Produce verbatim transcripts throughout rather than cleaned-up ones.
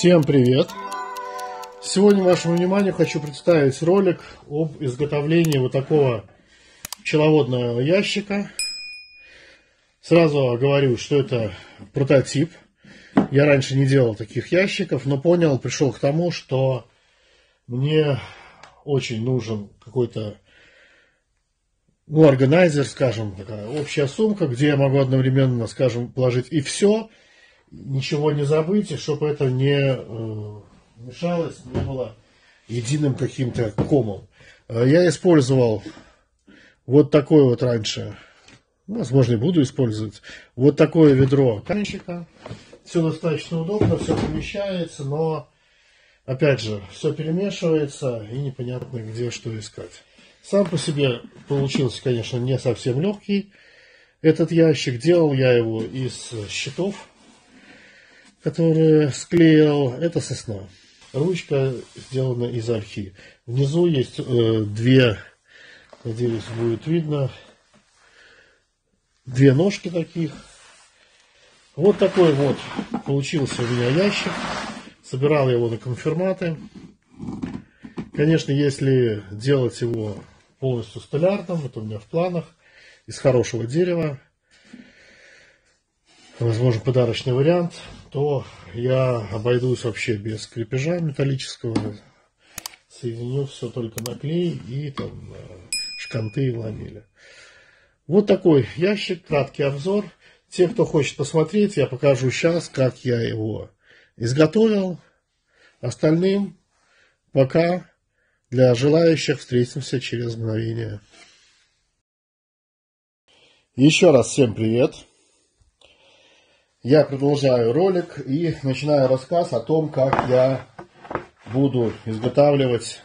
Всем привет! Сегодня вашему вниманию хочу представить ролик об изготовлении вот такого пчеловодного ящика. Сразу говорю, что это прототип. Я раньше не делал таких ящиков, но понял, пришел к тому, что мне очень нужен какой-то, ну, органайзер, скажем, такая общая сумка, где я могу одновременно, скажем, положить и все, ничего не забыть, и чтобы это не э, мешалось, не было единым каким-то комом. Я использовал вот такое вот раньше, возможно, и буду использовать, вот такое ведро каменщика. Все достаточно удобно, все помещается, но, опять же, все перемешивается и непонятно, где что искать. Сам по себе получился, конечно, не совсем легкий этот ящик. Делал я его из щитов, которые склеил. Это сосна. Ручка сделана из ольхи. Внизу есть э, две, надеюсь, будет видно, две ножки таких. Вот такой вот получился у меня ящик. Собирал я его на конфирматы. Конечно, если делать его полностью столярным, это у меня в планах, из хорошего дерева, возможно, подарочный вариант, то я обойдусь вообще без крепежа металлического, соединю все только на клей и там шканты и ламели. Вот такой ящик, краткий обзор. Те, кто хочет посмотреть, я покажу сейчас, как я его изготовил. Остальным пока. Для желающих встретимся через мгновение. Еще раз всем привет. Я продолжаю ролик и начинаю рассказ о том, как я буду изготавливать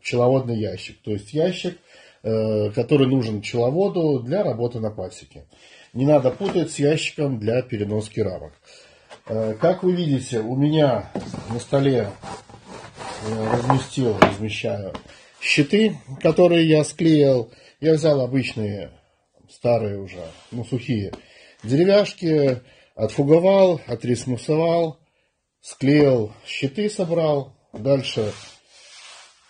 пчеловодный ящик. То есть ящик, который нужен пчеловоду для работы на пасеке. Не надо путать с ящиком для переноски рамок. Как вы видите, у меня на столе разместил, размещаю щиты, которые я склеил. Я взял обычные, старые уже, ну, сухие деревяшки. Отфуговал, отресмусовал, склеил, щиты собрал. Дальше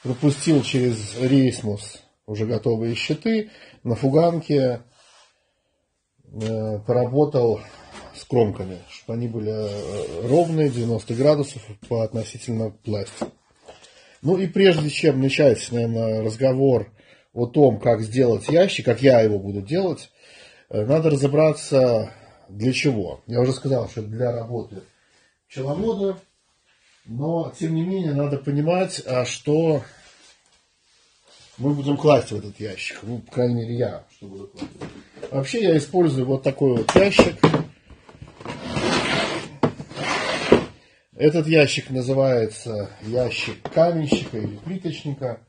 пропустил через рейсмус уже готовые щиты. На фуганке э, поработал с кромками, чтобы они были ровные, девяносто градусов по относительно пластика. Ну и прежде чем начать, наверное, разговор о том, как сделать ящик, как я его буду делать, э, надо разобраться... Для чего? Я уже сказал, что для работы пчеловода, но тем не менее надо понимать, а что мы будем класть в этот ящик. Ну, по крайней мере, я что буду класть. Вообще я использую вот такой вот ящик. Этот ящик называется ящик каменщика или плиточника.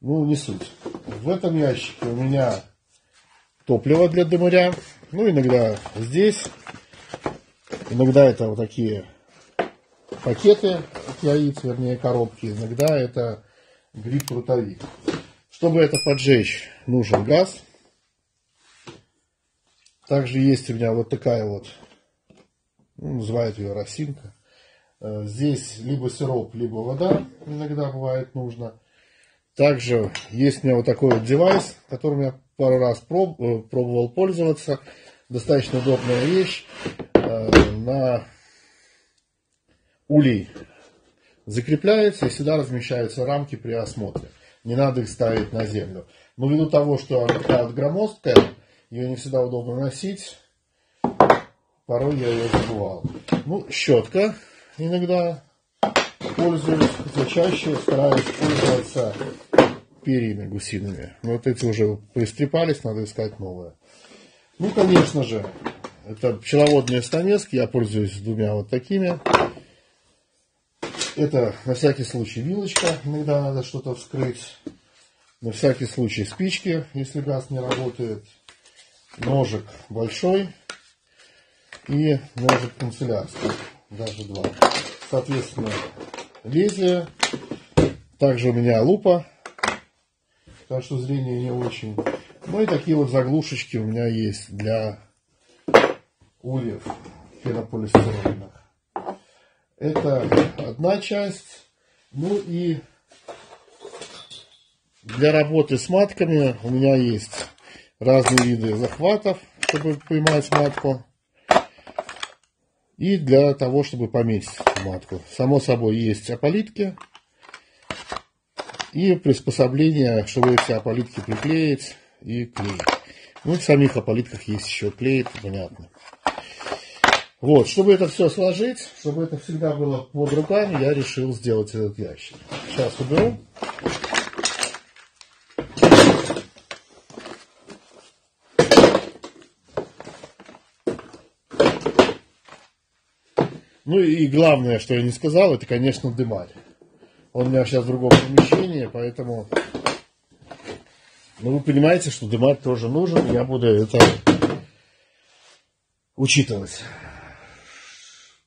Ну, не суть. В этом ящике у меня топливо для дымаря. Ну, иногда здесь, иногда это вот такие пакеты от яиц, вернее коробки, иногда это гриб-прутовик. Чтобы это поджечь, нужен газ. Также есть у меня вот такая вот, ну, называют ее росинка. Здесь либо сироп, либо вода иногда бывает нужно. Также есть у меня вот такой вот девайс, которым я пару раз пробовал пользоваться. Достаточно удобная вещь. На улей закрепляется, и сюда размещаются рамки при осмотре. Не надо их ставить на землю. Но ввиду того, что она громоздкая, ее не всегда удобно носить, порой я ее забывал. Ну, щетка иногда пользуюсь, хотя чаще стараюсь пользоваться перьями гусиными. Вот эти уже поистрепались, надо искать новые. Ну, конечно же, это пчеловодные станецки. Я пользуюсь двумя вот такими. Это на всякий случай вилочка. Иногда надо что-то вскрыть. На всякий случай спички, если газ не работает. Ножик большой. И ножик канцелярский. Даже два. Соответственно, лезвие. Также у меня лупа. Так что зрение не очень. Ну и такие вот заглушечки у меня есть для ульев пенополистирольных. Это одна часть. Ну и для работы с матками у меня есть разные виды захватов, чтобы поймать матку. И для того, чтобы пометить матку. Само собой есть опалитки. И приспособление, чтобы эти опалитки приклеить и клеить. Ну, в самих опалитках есть еще клей, понятно. Вот, чтобы это все сложить, чтобы это всегда было под руками, я решил сделать этот ящик. Сейчас уберу. Ну и главное, что я не сказал, это, конечно, дымарь. Он у меня сейчас в другом помещении, поэтому... Ну, вы понимаете, что дымарь тоже нужен, я буду это учитывать.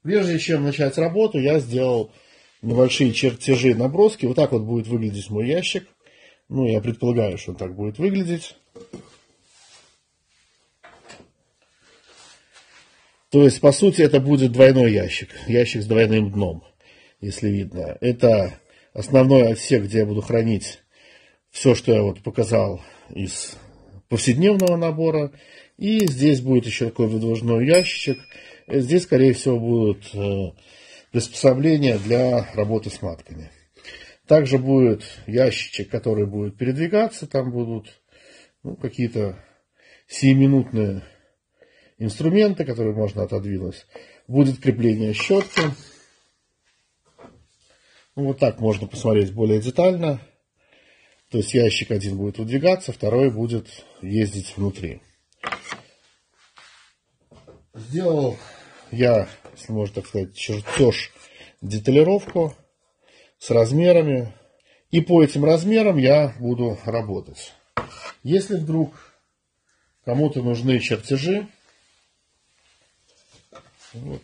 Прежде чем начать работу, я сделал небольшие чертежи, наброски. Вот так вот будет выглядеть мой ящик. Ну, я предполагаю, что он так будет выглядеть. То есть, по сути, это будет двойной ящик. Ящик с двойным дном, если видно. Это основной отсек, где я буду хранить все, что я вот показал из повседневного набора. И здесь будет еще такой выдвижной ящичек. Здесь, скорее всего, будут приспособления для работы с матками. Также будет ящичек, который будет передвигаться. Там будут ну, какие-то сиюминутные инструменты, которые можно отодвинуть. Будет крепление щетки. Ну, вот так можно посмотреть более детально. То есть ящик один будет выдвигаться, второй будет ездить внутри. Сделал я, если можно так сказать, чертеж, деталировку с размерами. И по этим размерам я буду работать. Если вдруг кому-то нужны чертежи, вот,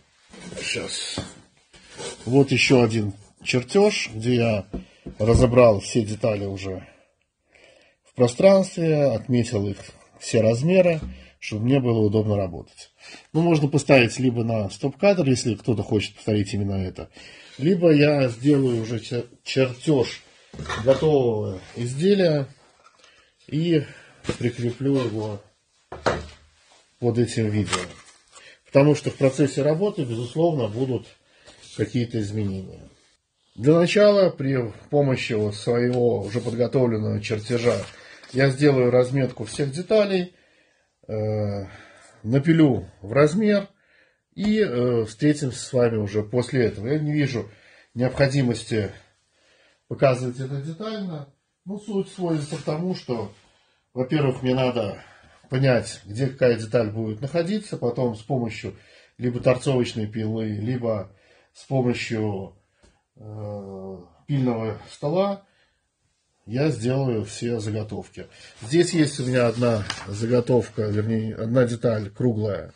сейчас. Вот еще один чертеж, где я разобрал все детали уже в пространстве, отметил их все размеры, чтобы мне было удобно работать. Ну, можно поставить либо на стоп-кадр, если кто-то хочет повторить именно это, либо я сделаю уже чертеж готового изделия и прикреплю его под этим видео. Потому что в процессе работы, безусловно, будут какие-то изменения. Для начала, при помощи своего уже подготовленного чертежа, я сделаю разметку всех деталей, э, напилю в размер и э, встретимся с вами уже после этого. Я не вижу необходимости показывать это детально. Но суть сводится к тому, что, во-первых, мне надо... понять, где какая деталь будет находиться, потом с помощью либо торцовочной пилы, либо с помощью э, пильного стола я сделаю все заготовки. Здесь есть у меня одна заготовка, вернее, одна деталь круглая.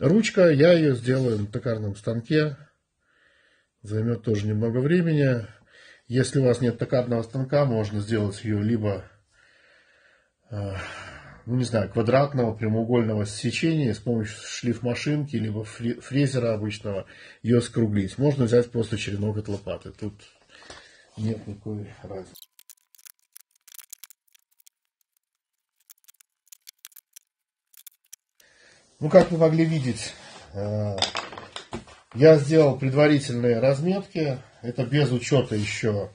Ручка, я ее сделаю на токарном станке. Займет тоже немного времени. Если у вас нет токарного станка, можно сделать ее либо... Э, ну, не знаю, квадратного, прямоугольного сечения с помощью шлифмашинки, либо фрезера обычного, ее скруглить. Можно взять просто черенок от лопаты. Тут нет никакой разницы. Ну, как вы могли видеть, я сделал предварительные разметки. Это без учета еще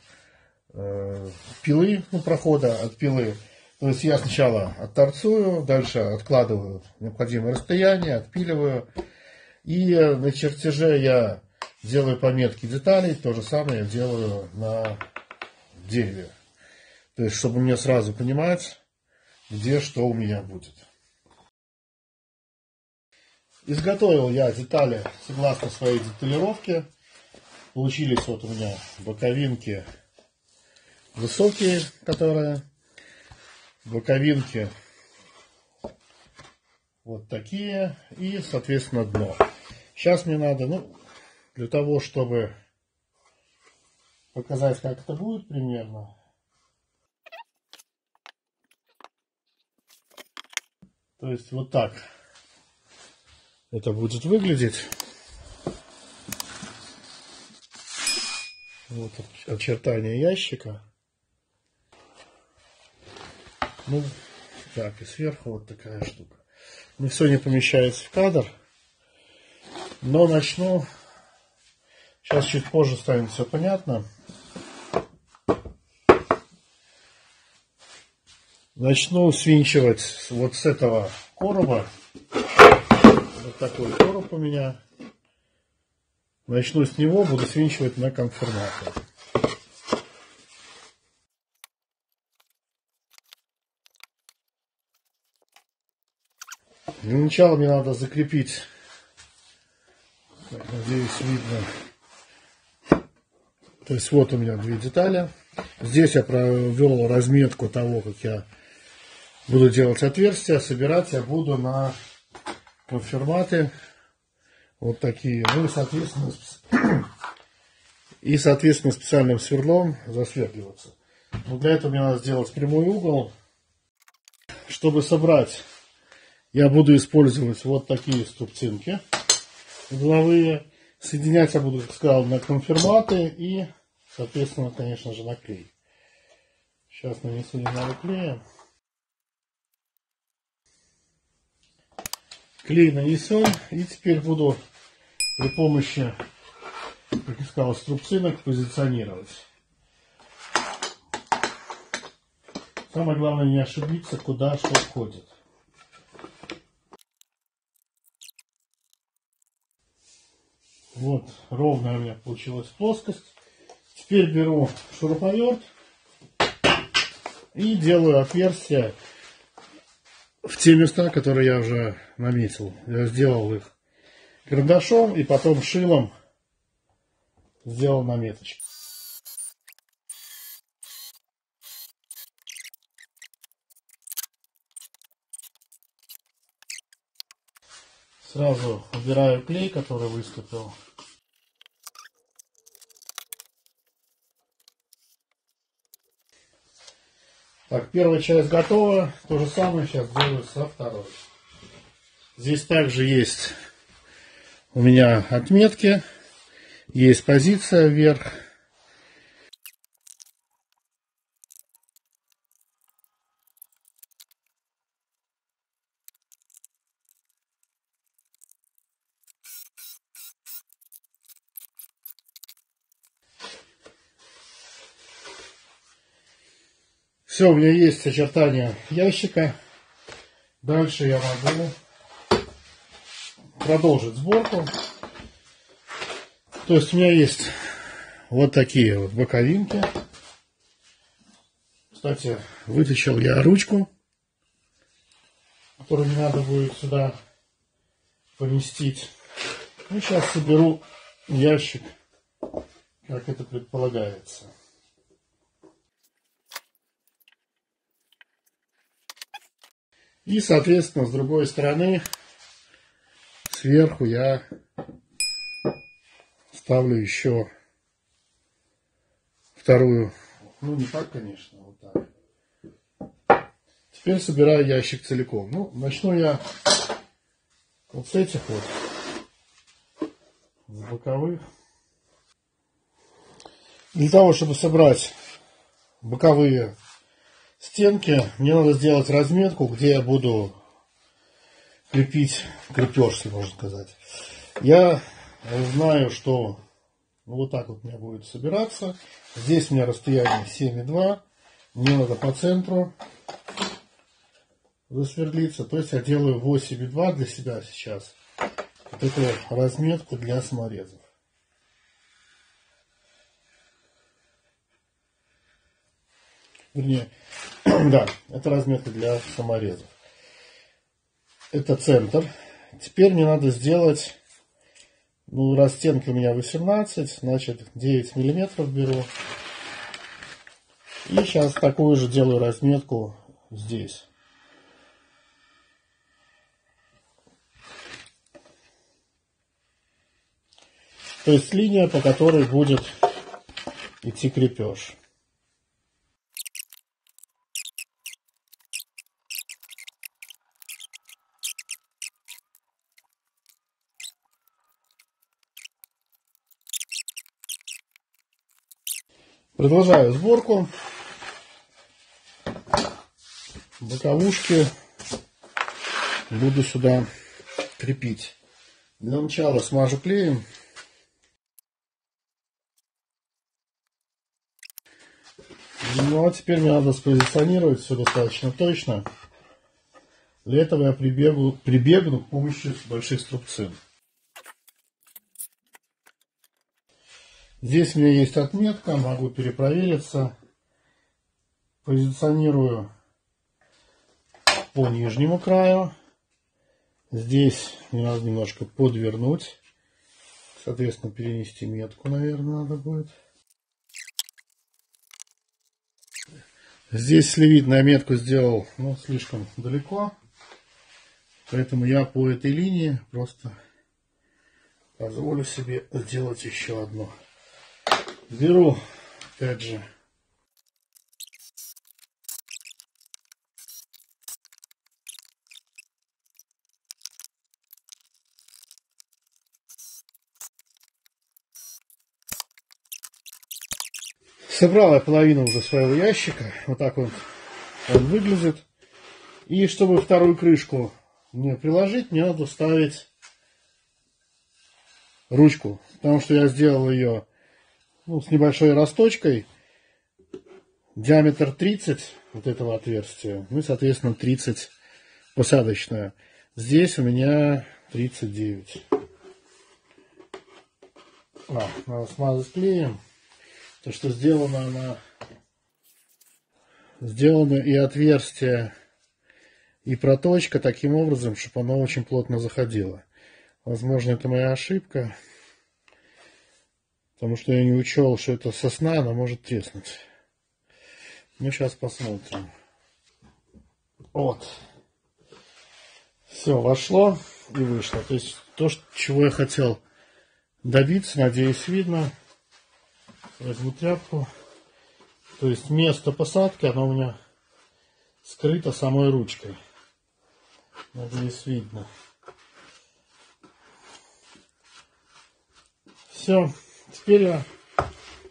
пилы, ну, прохода от пилы. То есть я сначала отторцую, дальше откладываю необходимое расстояние, отпиливаю. И на чертеже я делаю пометки деталей, то же самое я делаю на дереве. То есть, чтобы мне сразу понимать, где что у меня будет. Изготовил я детали согласно своей деталировке. Получились вот у меня боковинки высокие, которые... боковинки вот такие и, соответственно, дно. Сейчас мне надо, ну, для того, чтобы показать, как это будет примерно, то есть вот так это будет выглядеть. Вот очертания ящика. Ну, так, и сверху вот такая штука. Не все не помещается в кадр. Но начну. Сейчас чуть позже станет все понятно. Начну свинчивать вот с этого короба. Вот такой короб у меня. Начну с него, буду свинчивать на конформатор. Для начала мне надо закрепить, так, надеюсь, видно. То есть вот у меня две детали. Здесь я провел разметку того, как я буду делать отверстия. Собирать я буду на конформаты. Вот такие. Ну и соответственно, и, соответственно специальным сверлом засверливаться. Но для этого мне надо сделать прямой угол. Чтобы собрать, я буду использовать вот такие ступцинки угловые. Соединять я буду, как сказал, на конформаты и, соответственно, конечно же, на клей. Сейчас нанесу немного клея. Клей нанесен. И теперь буду при помощи, как я сказал, струбцинок позиционировать. Самое главное не ошибиться, куда что входит. Вот ровная у меня получилась плоскость. Теперь беру шуруповерт и делаю отверстие в те места, которые я уже наметил. Я сделал их карандашом и потом шилом сделал наметочки. Сразу убираю клей, который выступил. Так, первая часть готова. То же самое сейчас делаю со второй. Здесь также есть у меня отметки. Есть позиция вверх. Все, у меня есть очертания ящика. Дальше я могу продолжить сборку. То есть у меня есть вот такие вот боковинки. Кстати, вытащил я ручку, которую мне надо будет сюда поместить. И сейчас соберу ящик, как это предполагается. И, соответственно, с другой стороны, сверху я ставлю еще вторую. Ну, не так, конечно, вот так. Теперь собираю ящик целиком. Ну, начну я вот с этих вот, с боковых. Для того, чтобы собрать боковые стенки, мне надо сделать разметку, где я буду крепить крепеж, можно сказать. Я знаю, что вот так вот у меня будет собираться. Здесь у меня расстояние семь и два. Мне надо по центру засверлиться. То есть я делаю восемь и два для себя сейчас. Вот эту разметку для саморезов. Вернее, да, это разметка для саморезов. Это центр. Теперь мне надо сделать, ну, раз стенки у меня восемнадцать, значит девять миллиметров беру. И сейчас такую же делаю разметку здесь. То есть линия, по которой будет идти крепеж. Продолжаю сборку. Боковушки буду сюда крепить. Для начала смажу клеем. Ну а теперь мне надо спозиционировать все достаточно точно. Для этого я прибегу, прибегну к помощи больших струбцин. Здесь у меня есть отметка, могу перепровериться. Позиционирую по нижнему краю. Здесь мне надо немножко подвернуть. Соответственно, перенести метку, наверное, надо будет. Здесь сливидную метку сделал, ну, слишком далеко. Поэтому я по этой линии просто позволю себе сделать еще одну. Беру, опять же, собрал я половину уже своего ящика. Вот так вот он выглядит. И чтобы вторую крышку мне приложить, мне надо вставить ручку. Потому что я сделал ее, ну, с небольшой росточкой. Диаметр тридцать вот этого отверстия. Ну и, соответственно, тридцать посадочная. Здесь у меня тридцать девять. А, надо смазать клеем. То, что сделано, она сделано и отверстие, и проточка таким образом, чтобы она очень плотно заходила. Возможно, это моя ошибка, потому что я не учел, что это сосна, она может треснуть. Ну, сейчас посмотрим. Вот. Все, вошло и вышло. То есть то, чего я хотел добиться, надеюсь, видно. Возьму тряпку. То есть место посадки, оно у меня скрыто самой ручкой. Надеюсь, видно. Все. Теперь я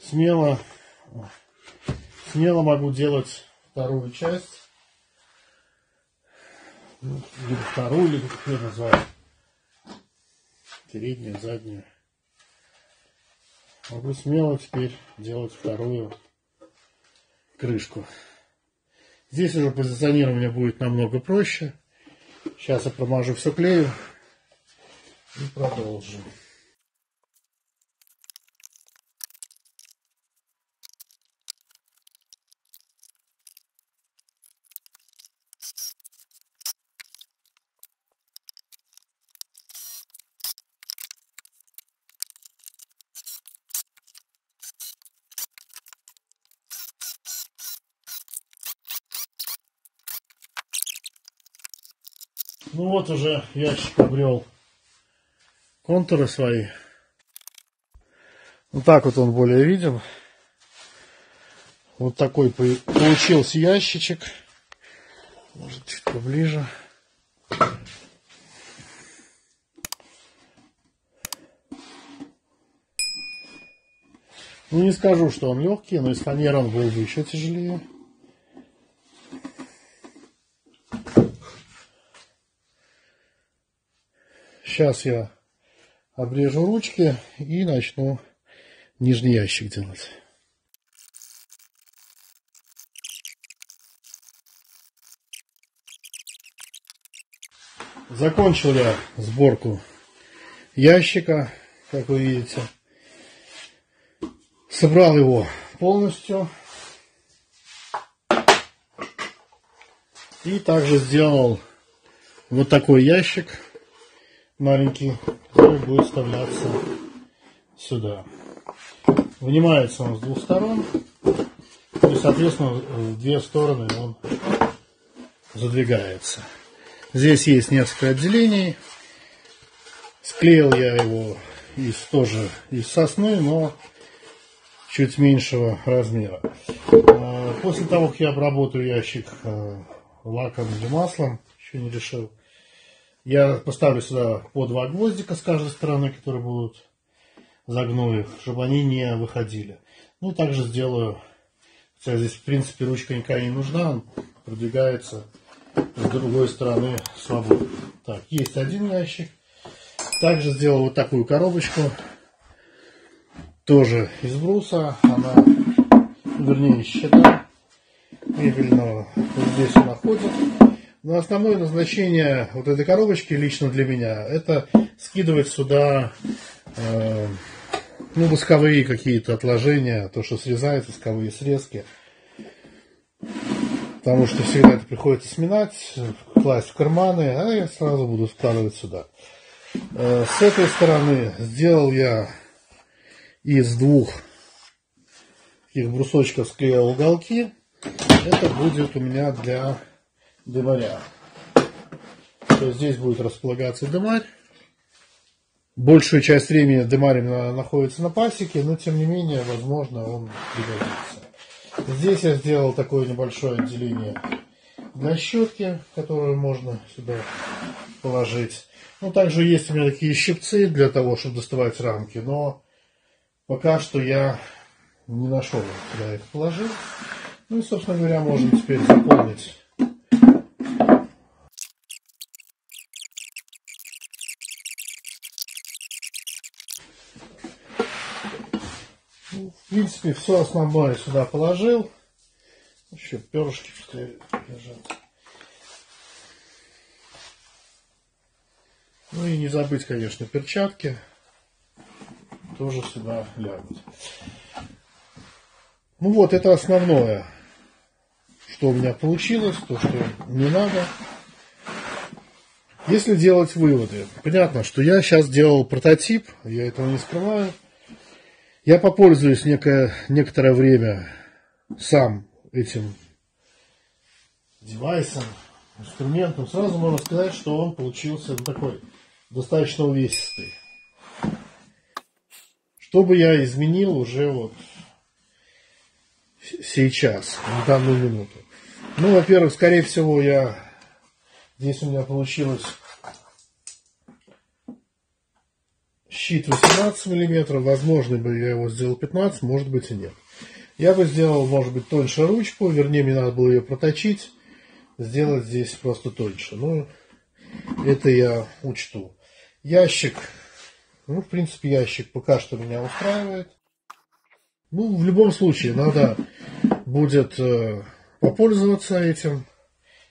смело, смело могу делать вторую часть. Либо вторую, либо как ее называют. Переднюю, заднюю. Могу смело теперь делать вторую крышку. Здесь уже позиционирование будет намного проще. Сейчас я промажу все клею и продолжим. Ну вот уже ящик обрел контуры свои. Вот так вот он более виден. Вот такой получился ящичек. Может, чуть поближе. Ну, не скажу, что он легкий, но из фанеры он был бы еще тяжелее. Сейчас я обрежу ручки и начну нижний ящик делать. Закончил я сборку ящика, как вы видите. Собрал его полностью. И также сделал вот такой ящик. Маленький, который будет вставляться сюда. Вынимается он с двух сторон. И, соответственно, в две стороны он задвигается. Здесь есть несколько отделений. Склеил я его из, тоже из сосны, но чуть меньшего размера. После того, как я обработаю ящик лаком или маслом, еще не решил, я поставлю сюда по два гвоздика с каждой стороны, которые будут, загну их, чтобы они не выходили. Ну, также сделаю, хотя здесь, в принципе, ручка никакая не нужна, он продвигается с другой стороны свободно. Так, есть один ящик. Также сделал вот такую коробочку, тоже из бруса, она, вернее, из щита мебельного. Вот здесь она ходит. Но основное назначение вот этой коробочки лично для меня — это скидывать сюда э, ну, восковые какие-то отложения, то, что срезается, восковые срезки. Потому что всегда это приходится сминать, класть в карманы, а я сразу буду складывать сюда. Э, с этой стороны сделал я из двух таких брусочков, склеил уголки. Это будет у меня для дымаря. То есть здесь будет располагаться дымарь. Большую часть времени дымарь находится на пасеке, но тем не менее, возможно, он пригодится. Здесь я сделал такое небольшое отделение для щетки, которую можно сюда положить. Ну, также есть у меня такие щипцы для того, чтобы доставать рамки, но пока что я не нашел, куда их положить. Ну и, собственно говоря, можно теперь заполнить. В принципе, все основное сюда положил. Еще перышки пускай лежат. Ну и не забыть, конечно, перчатки. Тоже сюда лягут. Ну вот, это основное, что у меня получилось, то, что не надо. Если делать выводы, понятно, что я сейчас делал прототип, я этого не скрываю. Я попользуюсь некое, некоторое время сам этим девайсом, инструментом. Сразу можно сказать, что он получился такой достаточно увесистый. Что бы я изменил уже вот сейчас, в данную минуту? Ну, во-первых, скорее всего, я здесь у меня получилось щит восемнадцать миллиметров, возможно бы я его сделал пятнадцать, может быть и нет. Я бы сделал, может быть, тоньше ручку, вернее, мне надо было ее проточить, сделать здесь просто тоньше. Ну, это я учту. Ящик, ну, в принципе, ящик пока что меня устраивает. Ну, в любом случае, надо будет э, попользоваться этим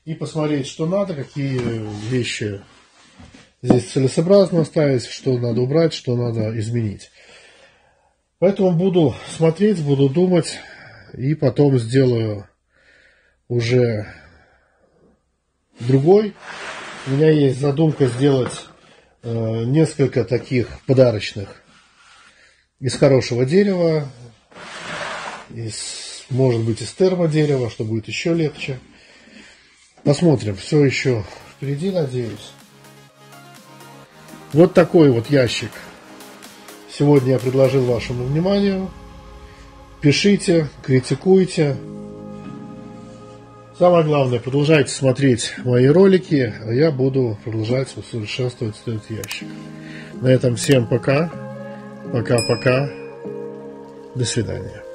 и посмотреть, что надо, какие вещи здесь целесообразно оставить, что надо убрать, что надо изменить. Поэтому буду смотреть, буду думать, и потом сделаю уже другой. У меня есть задумка сделать э, несколько таких подарочных из хорошего дерева, из, может быть, из термодерева, что будет еще легче. Посмотрим, все еще впереди, надеюсь. Вот такой вот ящик сегодня я предложил вашему вниманию. Пишите, критикуйте. Самое главное, продолжайте смотреть мои ролики, а я буду продолжать усовершенствовать этот ящик. На этом всем пока. Пока-пока. До свидания.